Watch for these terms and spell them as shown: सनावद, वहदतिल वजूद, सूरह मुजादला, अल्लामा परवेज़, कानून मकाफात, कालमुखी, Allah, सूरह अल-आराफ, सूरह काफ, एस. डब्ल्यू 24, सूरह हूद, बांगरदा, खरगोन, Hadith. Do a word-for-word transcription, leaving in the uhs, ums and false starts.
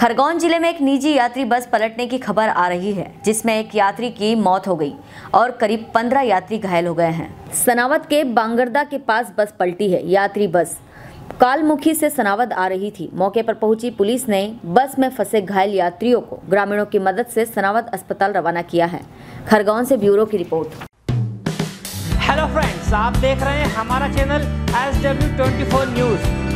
खरगोन जिले में एक निजी यात्री बस पलटने की खबर आ रही है, जिसमें एक यात्री की मौत हो गई और करीब पंद्रह यात्री घायल हो गए हैं। सनावत के बांगरदा के पास बस पलटी है। यात्री बस कालमुखी से सनावद आ रही थी। मौके पर पहुंची पुलिस ने बस में फंसे घायल यात्रियों को ग्रामीणों की मदद से सनावद अस्पताल रवाना किया है। खरगोन से ब्यूरो की रिपोर्ट। हेलो फ्रेंड्स, आप देख रहे हैं हमारा चैनल एस डब्ल्यू चौबीस न्यूज।